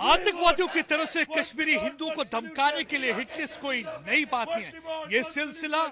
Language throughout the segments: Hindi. आतंकवादियों की तरफ से कश्मीरी हिंदुओं को धमकाने के लिए हिटलिस्ट कोई नई बात नहीं है। ये सिलसिला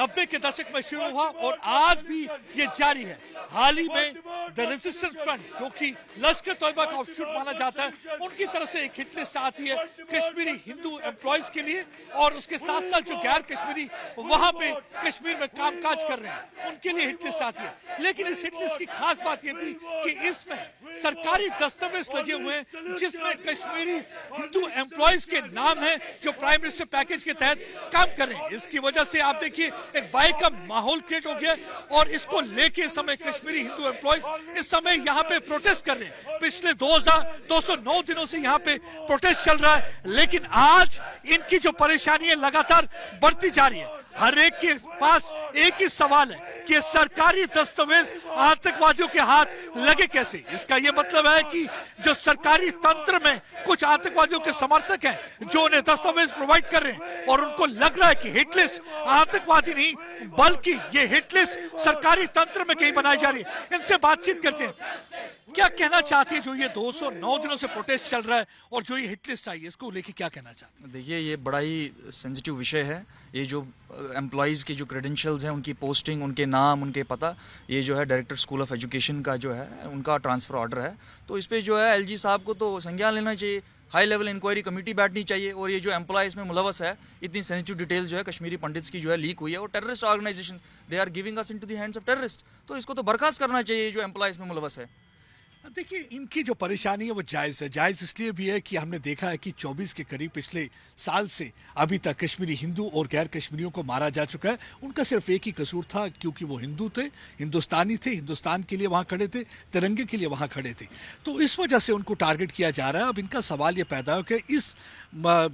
90 के दशक में शुरू हुआ और आज भी ये जारी है। हाल ही में द रेजिस्टेंस फ्रंट, जो कि लश्कर तोयबा का ऑफशूट माना जाता है, उनकी तरफ से एक हिटलिस्ट आती है कश्मीरी हिंदू एम्प्लॉयज के लिए, और उसके साथ साथ जो गैर कश्मीरी वहां पे कश्मीर में कामकाज कर रहे हैं उनके लिए हिटलिस्ट आती है। लेकिन इस हिटलिस्ट की खास बात यह थी कि इसमें सरकारी दस्तावेज लगे हुए हैं जिसमें कश्मीरी हिंदू एम्प्लॉयज के नाम हैं जो प्राइम मिनिस्टर पैकेज के तहत काम कर रहे हैं। इसकी वजह से आप देखिए एक बाई का माहौल क्रिएट हो गया और इसको लेके इस समय कश्मीरी हिंदू एम्प्लॉयज इस समय यहाँ पे प्रोटेस्ट कर रहे हैं। पिछले 209 दिनों से यहाँ पे प्रोटेस्ट चल रहा है, लेकिन आज इनकी जो परेशानियां लगातार बढ़ती जा रही है। हर एक के पास एक ही सवाल है कि सरकारी दस्तावेज आतंकवादियों के हाथ लगे कैसे। इसका यह मतलब है कि जो सरकारी तंत्र में कुछ आतंकवादियों के समर्थक हैं जो उन्हें दस्तावेज प्रोवाइड कर रहे हैं और उनको लग रहा है कि हिटलिस्ट आतंकवादी नहीं बल्कि ये हिटलिस्ट सरकारी तंत्र में कहीं बनाई जा रही है। इनसे बातचीत करते हैं, क्या कहना चाहते हैं जो ये 209 दिनों से प्रोटेस्ट चल रहा है और जो ये हिटलिस्ट आई है, इसको लेके क्या कहना चाहते हैं? देखिए, ये बड़ा ही सेंसिटिव विषय है। ये जो एम्प्लॉयज़ की जो क्रेडेंशियल्स हैं, उनकी पोस्टिंग, उनके नाम, उनके पता, ये जो है डायरेक्टर स्कूल ऑफ एजुकेशन का जो है उनका ट्रांसफ़र ऑर्डर है। तो इस पर जो है एल जी साहब को तो संज्ञान लेना चाहिए, हाई लेवल इंक्वायरी कमेटी बैठनी चाहिए। और ये जो एम्प्लॉयज़ में मुलवस है, इतनी सेंसिटिव डिटेल जो है कश्मीरी पंडित्स की जो है लीक हुई है और terrorist organisation they are giving us into the hands of terrorist, तो इसको तो बर्खास्त करना चाहिए जो एम्प्लॉयज़ में मुलवस है। देखिए, इनकी जो परेशानी है वो जायज़ है। जायज़ इसलिए भी है कि हमने देखा है कि 24 के करीब पिछले साल से अभी तक कश्मीरी हिंदू और गैर कश्मीरियों को मारा जा चुका है। उनका सिर्फ एक ही कसूर था, क्योंकि वो हिंदू थे, हिंदुस्तानी थे, हिंदुस्तान के लिए वहाँ खड़े थे, तिरंगे के लिए वहाँ खड़े थे, तो इस वजह से उनको टारगेट किया जा रहा है। अब इनका सवाल ये पैदा हो कि इस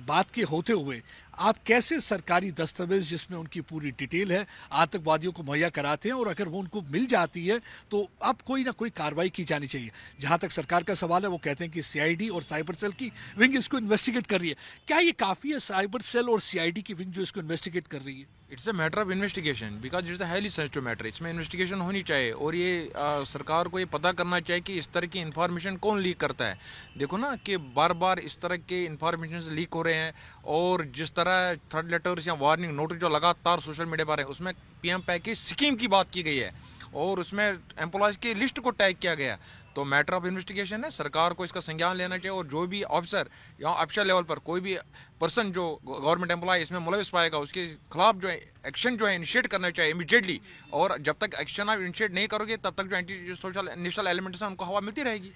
बात के होते हुए आप कैसे सरकारी दस्तावेज जिसमें उनकी पूरी डिटेल है आतंकवादियों को मुहैया कराते हैं, और अगर वो उनको मिल जाती है तो अब कोई ना कोई कार्रवाई की जानी चाहिए। जहां तक सरकार का सवाल है, वो कहते हैं कि सीआईडी और साइबर सेल की विंग इसको इन्वेस्टिगेट कर रही है। क्या ये काफ़ी है, साइबर सेल और सीआईडी की विंग जो इसको इन्वेस्टिगेट कर रही है? It's a matter of investigation because it's a highly sensitive matter. इसमें इन्वेस्टिगेशन होनी चाहिए और ये सरकार को ये पता करना चाहिए कि इस तरह की इन्फॉर्मेशन कौन लीक करता है। देखो ना कि बार बार इस तरह के इन्फॉर्मेशन लीक हो रहे हैं और जिस तरह थर्ड लेटर्स या वार्निंग नोटिस जो लगातार सोशल मीडिया पर है, उसमें पीएम पैकेज स्कीम की बात की गई है और उसमें एम्प्लॉयज़ की लिस्ट को टैग किया गया। तो मैटर ऑफ इन्वेस्टिगेशन है, सरकार को इसका संज्ञान लेना चाहिए और जो भी ऑफिसर या ऑफिशियल लेवल पर कोई भी पर्सन जो गवर्नमेंट एम्प्लॉय इसमें मुलविस पाएगा, उसके खिलाफ जो है एक्शन जो है इनिशिएट करना चाहिए इमीडिएटली। और जब तक एक्शन आप इनिशिएट नहीं करोगे तब तक जो एंटी सोशल नेशनल एलिमेंट्स हैं उनको हवा मिलती रहेगी।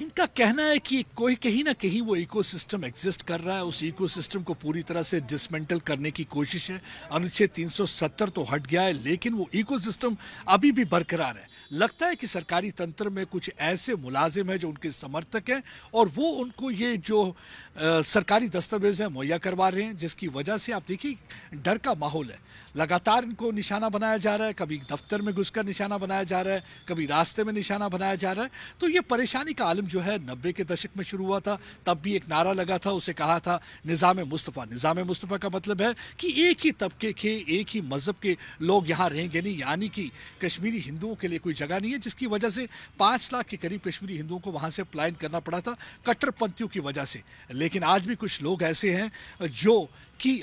इनका कहना है कि कोई कहीं ना कहीं वो इकोसिस्टम एग्जिस्ट कर रहा है, उस इकोसिस्टम को पूरी तरह से डिसमेंटल करने की कोशिश है। अनुच्छेद 370 तो हट गया है, लेकिन वो इकोसिस्टम अभी भी बरकरार है। लगता है कि सरकारी तंत्र में कुछ ऐसे मुलाजिम हैं जो उनके समर्थक हैं और वो उनको ये जो सरकारी दस्तावेज हैं मुहैया करवा रहे हैं, जिसकी वजह से आप देखिए डर का माहौल है। लगातार इनको निशाना बनाया जा रहा है, कभी दफ्तर में घुसकर निशाना बनाया जा रहा है, कभी रास्ते में निशाना बनाया जा रहा है। तो ये परेशानी का आलम जो है 90 के दशक में शुरू हुआ था, तब भी एक नारा लगा था, उसे कहा था निज़ामे मुस्तफ़ा। निज़ामे मुस्तफ़ा का मतलब है कि एक ही तबके के, एक ही मज़हब के लोग यहाँ रहेंगे नहीं, यानी कि कश्मीरी हिंदुओं के लिए कोई जगह नहीं है, जिसकी वजह से 5 लाख के करीब कश्मीरी हिंदुओं को वहाँ से पलायन करना पड़ा था कट्टरपंथियों की वजह से। लेकिन आज भी कुछ लोग ऐसे हैं जो कि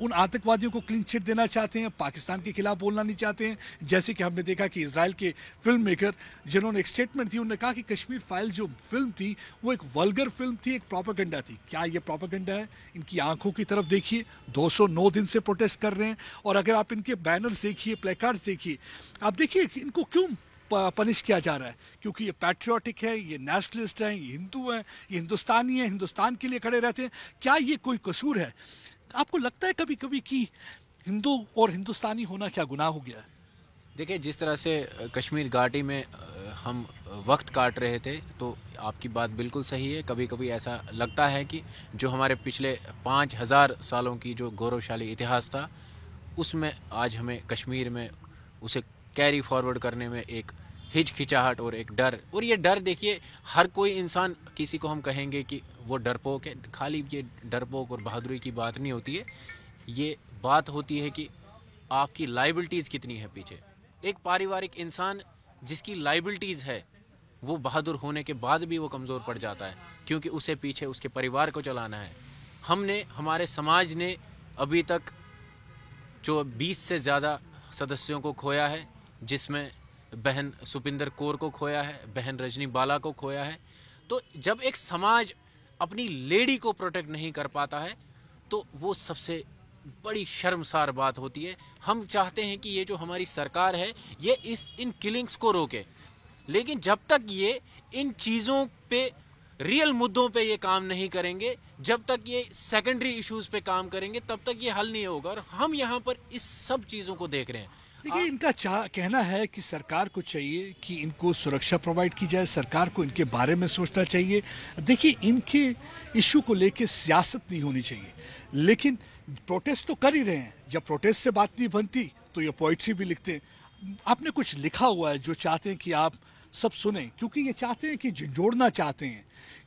उन आतंकवादियों को क्लीन चिट देना चाहते हैं, पाकिस्तान के खिलाफ बोलना नहीं चाहते हैं। जैसे कि हमने देखा कि इजराइल के फिल्म मेकर जिन्होंने एक स्टेटमेंट दी, उन्होंने कहा कि कश्मीर फाइल जो फिल्म थी वो एक वल्गर फिल्म थी, एक प्रोपेगेंडा थी। क्या ये प्रोपेगेंडा है? इनकी आंखों की तरफ देखिए, 209 दिन से प्रोटेस्ट कर रहे हैं और अगर आप इनके बैनर्स देखिए, प्लेकार्ड्स देखिए, आप देखिए इनको क्यों पनिश किया जा रहा है? क्योंकि ये पैट्रियोटिक है, ये नेशनलिस्ट हैं, ये हिंदू हैं, ये हिंदुस्तानी हैं, हिंदुस्तान के लिए खड़े रहते हैं। क्या ये कोई कसूर है? आपको लगता है कभी कभी कि हिंदू और हिंदुस्तानी होना क्या गुनाह हो गया है? देखिए, जिस तरह से कश्मीर घाटी में हम वक्त काट रहे थे, तो आपकी बात बिल्कुल सही है। कभी कभी ऐसा लगता है कि जो हमारे पिछले 5000 सालों की जो गौरवशाली इतिहास था, उसमें आज हमें कश्मीर में उसे कैरी फॉरवर्ड करने में एक हिचकिचाहट और एक डर, और ये डर देखिए हर कोई इंसान, किसी को हम कहेंगे कि वो डरपोक है, खाली ये डरपोक और बहादुरी की बात नहीं होती है, ये बात होती है कि आपकी लाइबिलिटीज़ कितनी है पीछे। एक पारिवारिक इंसान जिसकी लाइबिलिटीज़ है, वो बहादुर होने के बाद भी वो कमज़ोर पड़ जाता है, क्योंकि उसे पीछे उसके परिवार को चलाना है। हमने, हमारे समाज ने अभी तक जो 20 से ज़्यादा सदस्यों को खोया है, जिसमें बहन सुपिंदर कौर को खोया है, बहन रजनी बाला को खोया है। तो जब एक समाज अपनी लेडी को प्रोटेक्ट नहीं कर पाता है तो वो सबसे बड़ी शर्मसार बात होती है। हम चाहते हैं कि ये जो हमारी सरकार है ये इस इन किलिंग्स को रोके, लेकिन जब तक ये इन चीज़ों पे, रियल मुद्दों पे ये काम नहीं करेंगे, जब तक ये सेकेंडरी इश्यूज़ पे काम करेंगे, तब तक ये हल नहीं होगा। और हम यहाँ पर इस सब चीज़ों को देख रहे हैं। देखिए, इनका कहना है कि सरकार को चाहिए कि इनको सुरक्षा प्रोवाइड की जाए, सरकार को इनके बारे में सोचना चाहिए। देखिए, इनके इशू को लेके सियासत नहीं होनी चाहिए, लेकिन प्रोटेस्ट तो कर ही रहे हैं। जब प्रोटेस्ट से बात नहीं बनती तो ये पोइट्री भी लिखते हैं। आपने कुछ लिखा हुआ है जो चाहते हैं कि आप सब सुने, क्योंकि ये चाहते हैं कि जोड़ना चाहते हैं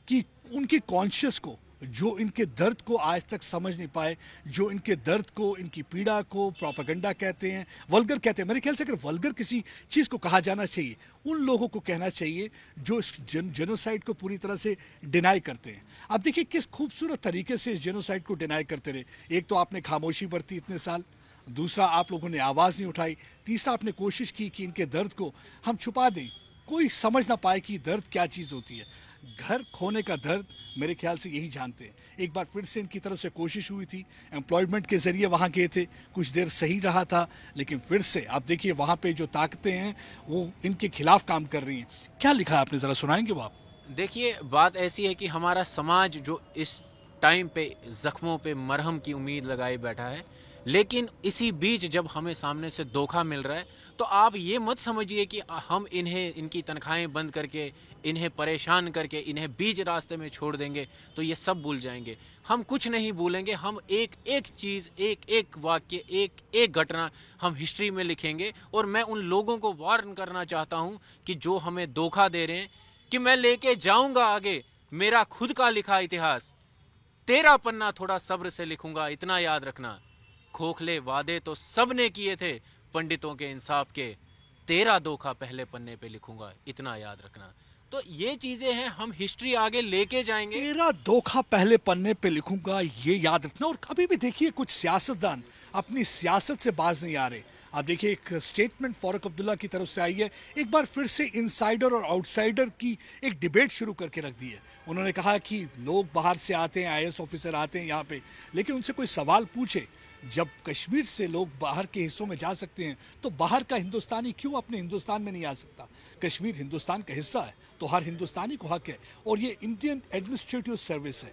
कि उनके कॉन्शियस को, जो इनके दर्द को आज तक समझ नहीं पाए, जो इनके दर्द को, इनकी पीड़ा को प्रोपेगेंडा कहते हैं, वल्गर कहते हैं। मेरे ख्याल से अगर वल्गर किसी चीज़ को कहा जाना चाहिए, उन लोगों को कहना चाहिए जो इस जेनोसाइड को पूरी तरह से डिनाई करते हैं। अब देखिए किस खूबसूरत तरीके से इस जेनोसाइड को डिनाई करते रहे। एक तो आपने खामोशी बरती इतने साल, दूसरा आप लोगों ने आवाज़ नहीं उठाई, तीसरा आपने कोशिश की कि इनके दर्द को हम छुपा दें, कोई समझ ना पाए कि दर्द क्या चीज़ होती है। घर खोने का दर्द मेरे ख्याल से यही जानते हैं। एक बार फिर से इनकी तरफ से कोशिश हुई थी, एम्प्लॉयमेंट के ज़रिए वहाँ गए थे, कुछ देर सही रहा था, लेकिन फिर से आप देखिए वहाँ पे जो ताकतें हैं वो इनके खिलाफ काम कर रही हैं। क्या लिखा है आपने, ज़रा सुनाएंगे वो आप? देखिए, बात ऐसी है कि हमारा समाज जो इस टाइम पे ज़ख्मों पे मरहम की उम्मीद लगाए बैठा है, लेकिन इसी बीच जब हमें सामने से धोखा मिल रहा है तो आप ये मत समझिए कि हम इन्हें, इनकी तनख्वाहें बंद करके, इन्हें परेशान करके, इन्हें बीच रास्ते में छोड़ देंगे तो ये सब भूल जाएंगे। हम कुछ नहीं भूलेंगे। हम एक एक चीज़, एक एक वाक्य, एक एक घटना हम हिस्ट्री में लिखेंगे। और मैं उन लोगों को वार्न करना चाहता हूँ कि जो हमें धोखा दे रहे हैं कि मैं लेके जाऊँगा आगे मेरा खुद का लिखा इतिहास, 13 पन्ना थोड़ा सब्र से लिखूँगा, इतना याद रखना। खोखले वादे तो सबने किए थे पंडितों के इंसाफ के, 13 धोखा पहले पन्ने पे लिखूंगा, इतना याद रखना। तो ये चीजें हैं, हम हिस्ट्री आगे लेके जाएंगे। 13 धोखा पहले पन्ने पे लिखूंगा, ये याद रखना। और कभी भी देखिए कुछ सियासतदान अपनी सियासत से बाज नहीं आ रहे। आप देखिए एक स्टेटमेंट फारूक अब्दुल्ला की तरफ से आई है, एक बार फिर से इनसाइडर और आउटसाइडर की एक डिबेट शुरू करके रख दी है। उन्होंने कहा कि लोग बाहर से आते हैं, IAS ऑफिसर आते हैं यहाँ पे, लेकिन उनसे कोई सवाल पूछे, जब कश्मीर से लोग बाहर के हिस्सों में जा सकते हैं तो बाहर का हिंदुस्तानी क्यों अपने हिंदुस्तान में नहीं आ सकता? कश्मीर हिंदुस्तान का हिस्सा है तो हर हिंदुस्तानी को हक है। और ये इंडियन एडमिनिस्ट्रेटिव सर्विस है,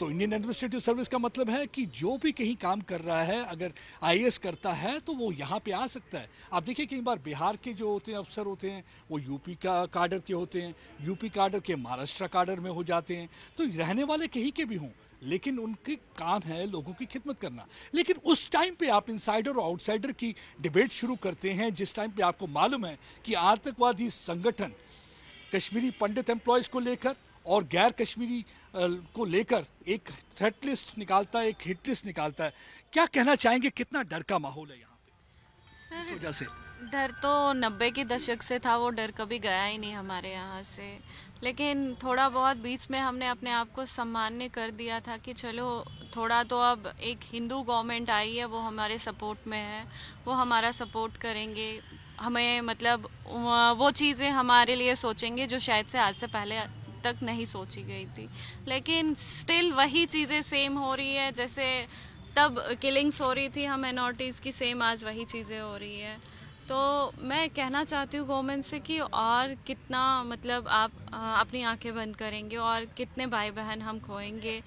तो इंडियन एडमिनिस्ट्रेटिव सर्विस का मतलब है कि जो भी कहीं काम कर रहा है, अगर IAS करता है तो वो यहाँ पे आ सकता है। आप देखिए कई बार बिहार के जो होते हैं अफसर होते हैं वो यूपी का काडर के होते हैं, यूपी काडर के महाराष्ट्र काडर में हो जाते हैं, तो रहने वाले कहीं के भी हों, लेकिन उनके काम है लोगों की खिदमत करना। लेकिन उस टाइम पे आप इनसाइडर और आउटसाइडर की डिबेट शुरू करते हैं, जिस टाइम पे आपको मालूम है कि आतंकवादी संगठन कश्मीरी पंडित एम्प्लॉयज़ को लेकर और गैर कश्मीरी को लेकर एक थ्रेट लिस्ट निकालता है, एक हिट लिस्ट निकालता है। क्या कहना चाहेंगे, कितना डर का माहौल है यहाँ पे? इस वजह से डर तो 90 के दशक से था, वो डर कभी गया ही नहीं हमारे यहाँ से। लेकिन थोड़ा बहुत बीच में हमने अपने आप को सम्मान्य कर दिया था कि चलो थोड़ा तो, अब एक हिंदू गवर्नमेंट आई है, वो हमारे सपोर्ट में है, वो हमारा सपोर्ट करेंगे, हमें मतलब वो चीज़ें हमारे लिए सोचेंगे जो शायद से आज से पहले तक नहीं सोची गई थी। लेकिन स्टिल वही चीज़ें सेम हो रही है, जैसे तब किलिंग्स हो रही थी हम माइनॉरिटीज़ की, सेम आज वही चीज़ें हो रही है। तो मैं कहना चाहती हूँ गवर्नमेंट से कि और कितना मतलब आप अपनी आंखें बंद करेंगे और कितने भाई बहन हम खोएंगे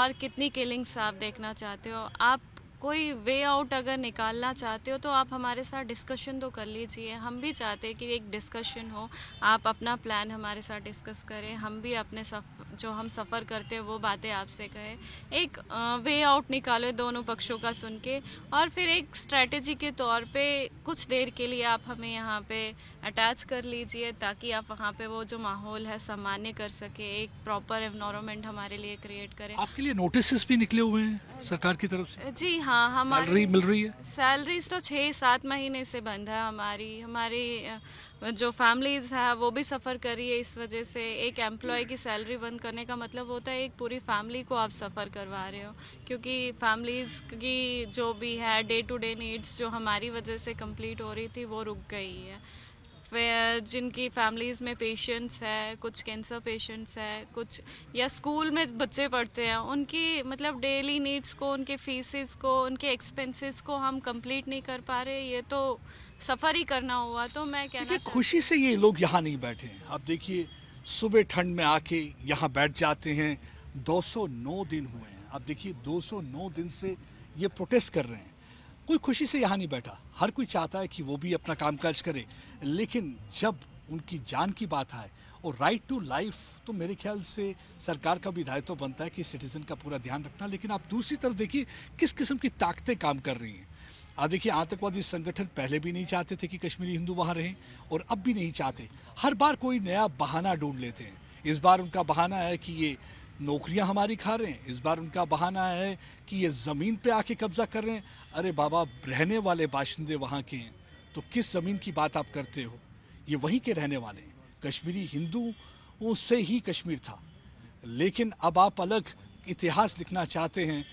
और कितनी किलिंग्स आप देखना चाहते हो। आप कोई वे आउट अगर निकालना चाहते हो तो आप हमारे साथ डिस्कशन तो कर लीजिए। हम भी चाहते हैं कि एक डिस्कशन हो, आप अपना प्लान हमारे साथ डिस्कस करें, हम भी अपने जो हम सफ़र करते हैं वो बातें आपसे कहें। एक वे आउट निकालो दोनों पक्षों का सुन के, और फिर एक स्ट्रैटेजी के तौर पे कुछ देर के लिए आप हमें यहाँ पे अटैच कर लीजिए, ताकि आप वहाँ पे वो जो माहौल है सामान्य कर सके, एक प्रॉपर एनवायरनमेंट हमारे लिए क्रिएट करें। आपके लिए नोटिस भी निकले हुए हैं सरकार की तरफ से? जी हाँ, हमारी सैलरी मिल रही है। सैलरीज तो 6-7 महीने से बंद है हमारी जो फैमिलीज है वो भी सफ़र कर रही है। इस वजह से एक एम्प्लॉय की सैलरी बंद करने का मतलब होता है एक पूरी फैमिली को आप सफ़र करवा रहे हो, क्योंकि फैमिलीज़ की जो भी है डे टू डे नीड्स जो हमारी वजह से कंप्लीट हो रही थी वो रुक गई है। जिनकी फैमिलीज़ में पेशेंट्स है, कुछ कैंसर पेशेंट्स है, कुछ या स्कूल में बच्चे पढ़ते हैं, उनकी मतलब डेली नीड्स को, उनके फीसिस को, उनके एक्सपेंसेस को हम कंप्लीट नहीं कर पा रहे, ये तो सफ़र ही करना हुआ। तो मैं कहना खुशी से ये लोग यहाँ नहीं बैठे हैं। आप देखिए सुबह ठंड में आके यहाँ बैठ जाते हैं, 209 दिन हुए हैं, आप देखिए 209 दिन से ये प्रोटेस्ट कर रहे हैं, कोई खुशी से यहाँ नहीं बैठा। हर कोई चाहता है कि वो भी अपना कामकाज करे, लेकिन जब उनकी जान की बात आए और राइट टू लाइफ, तो मेरे ख्याल से सरकार का भी दायित्व बनता है कि सिटीज़न का पूरा ध्यान रखना। लेकिन आप दूसरी तरफ देखिए किस किस्म की ताकतें काम कर रही हैं। आप देखिए आतंकवादी संगठन पहले भी नहीं चाहते थे कि कश्मीरी हिंदू वहाँ रहें और अब भी नहीं चाहते, हर बार कोई नया बहाना ढूंढ लेते हैं। इस बार उनका बहाना है कि ये नौकरियां हमारी खा रहे हैं, इस बार उनका बहाना है कि ये ज़मीन पे आके कब्जा कर रहे हैं। अरे बाबा, रहने वाले बाशिंदे वहाँ के हैं, तो किस ज़मीन की बात आप करते हो? ये वहीं के रहने वाले हैं, कश्मीरी हिंदुओं से ही कश्मीर था, लेकिन अब आप अलग इतिहास लिखना चाहते हैं।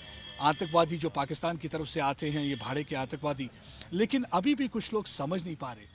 आतंकवादी जो पाकिस्तान की तरफ से आते हैं, ये भाड़े के आतंकवादी, लेकिन अभी भी कुछ लोग समझ नहीं पा रहे।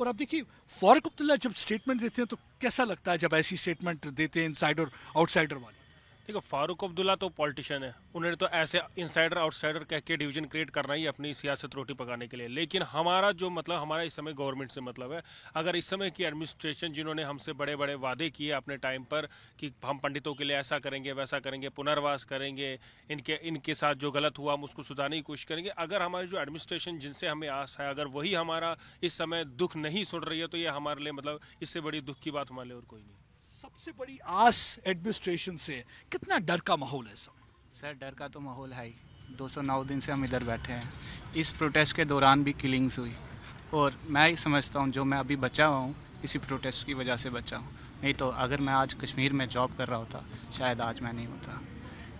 और आप देखिए फारूक अब्दुल्ला जब स्टेटमेंट देते हैं तो कैसा लगता है, जब ऐसी स्टेटमेंट देते हैं इनसाइडर आउटसाइडर वाले? देखो फारूक अब्दुल्ला तो पॉलिटिशियन है, उन्होंने तो ऐसे इनसाइडर आउटसाइडर कह के डिवीजन क्रिएट करना ही अपनी सियासत रोटी पकाने के लिए। लेकिन हमारा जो मतलब, हमारा इस समय गवर्नमेंट से मतलब है, अगर इस समय की एडमिनिस्ट्रेशन जिन्होंने हमसे बड़े बड़े वादे किए अपने टाइम पर कि हम पंडितों के लिए ऐसा करेंगे, वैसा करेंगे, पुनर्वास करेंगे, इनके साथ जो गलत हुआ हम उसको सुधारने की कोशिश करेंगे, अगर हमारी जो एडमिनिस्ट्रेशन जिनसे हमें आस है अगर वही हमारा इस समय दुख नहीं सुन रही है, तो ये हमारे लिए मतलब इससे बड़ी दुख की बात हमारे लिए और कोई नहीं। सबसे बड़ी आस एडमिनिस्ट्रेशन से, कितना डर का माहौल है सर? डर का तो माहौल है ही, 209 दिन से हम इधर बैठे हैं। इस प्रोटेस्ट के दौरान भी किलिंग्स हुई, और मैं ही समझता हूँ जो मैं अभी बचा हुआ हूँ इसी प्रोटेस्ट की वजह से बचा हूँ, नहीं तो अगर मैं आज कश्मीर में जॉब कर रहा होता शायद आज मैं नहीं होता।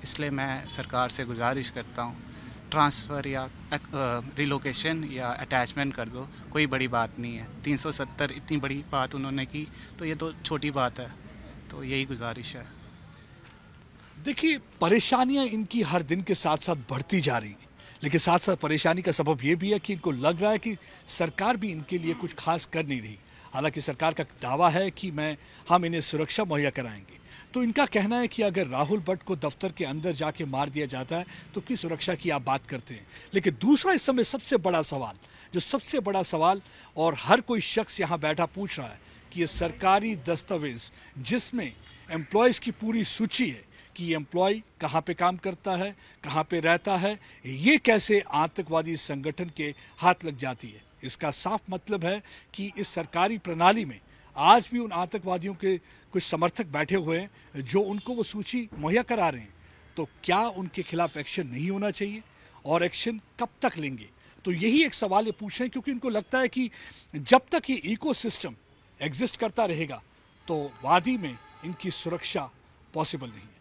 इसलिए मैं सरकार से गुजारिश करता हूँ ट्रांसफ़र या रिलोकेशन या अटैचमेंट कर दो, कोई बड़ी बात नहीं है। 370 इतनी बड़ी बात उन्होंने की, तो ये तो छोटी बात है, तो यही गुजारिश है। देखिए परेशानियां इनकी हर दिन के साथ साथ बढ़ती जा रही हैं, लेकिन साथ साथ परेशानी का सबब ये भी है कि इनको लग रहा है कि सरकार भी इनके लिए कुछ खास कर नहीं रही। हालांकि सरकार का दावा है कि हम इन्हें सुरक्षा मुहैया कराएंगे, तो इनका कहना है कि अगर राहुल भट्ट को दफ्तर के अंदर जाके मार दिया जाता है तो किस सुरक्षा की आप बात करते हैं? लेकिन दूसरा इस समय सबसे बड़ा सवाल, जो सबसे बड़ा सवाल और हर कोई शख्स यहाँ बैठा पूछ रहा है कि ये सरकारी दस्तावेज जिसमें एम्प्लॉयज़ की पूरी सूची है कि ये एम्प्लॉय कहाँ पे काम करता है, कहाँ पे रहता है, ये कैसे आतंकवादी संगठन के हाथ लग जाती है। इसका साफ मतलब है कि इस सरकारी प्रणाली में आज भी उन आतंकवादियों के कुछ समर्थक बैठे हुए हैं जो उनको वो सूची मुहैया करा रहे हैं। तो क्या उनके खिलाफ एक्शन नहीं होना चाहिए, और एक्शन कब तक लेंगे? तो यही एक सवाल ये पूछ रहे हैं, क्योंकि उनको लगता है कि जब तक ये इकोसिस्टम एग्जिस्ट करता रहेगा तो वादी में इनकी सुरक्षा पॉसिबल नहीं।